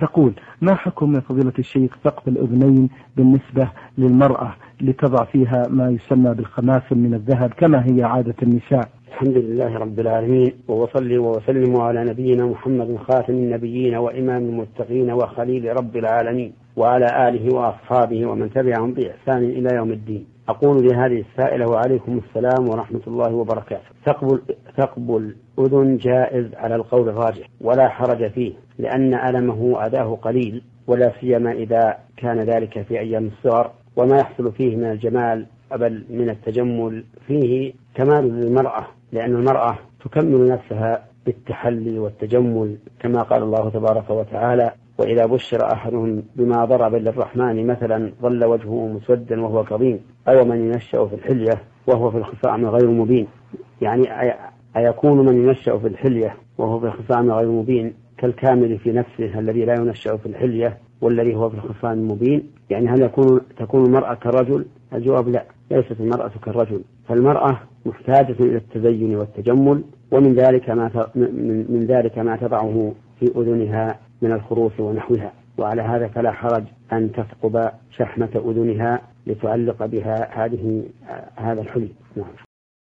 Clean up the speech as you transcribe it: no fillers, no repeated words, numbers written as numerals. تقول: ما حكم من فضيلة الشيخ فقد الأذنين بالنسبة للمرأة لتضع فيها ما يسمى بالخماسم من الذهب كما هي عادة النساء؟ الحمد لله رب العالمين، وصلي وسلم على نبينا محمد خاتم النبيين وإمام المتقين وخليل رب العالمين وعلى آله وأصحابه ومن تبعهم بإحسان إلى يوم الدين. أقول لهذه السائلة: وعليكم السلام ورحمة الله وبركاته. ثقب الأذن جائز على القول الراجح ولا حرج فيه، لأن ألمه أداه قليل، ولا سيما إذا كان ذلك في أيام الصغر، وما يحصل فيه من الجمال بل من التجمل فيه كمال للمرأة، لأن المرأة تكمل نفسها بالتحلي والتجمل كما قال الله تبارك وتعالى: وإذا بشر أحدهم بما ضرب للرحمن مثلا ظل وجهه مسودا وهو كظيم، أو من ينشأ في الحلية وهو في الخصام غير مبين. يعني أيكون من ينشأ في الحلية وهو في الخصام غير مبين كالكامل في نفسه الذي لا ينشأ في الحلية والذي هو في الخصام المبين؟ يعني هل تكون المرأة كالرجل؟ الجواب: لا، ليست المرأة كالرجل، فالمرأة محتاجة إلى التزين والتجمل، ومن ذلك ما تضعه في أذنها من الخروف ونحوها. وعلى هذا فلا حرج أن تثقب شحمة أذنها لتعلق بها هذا الحلي. نعم.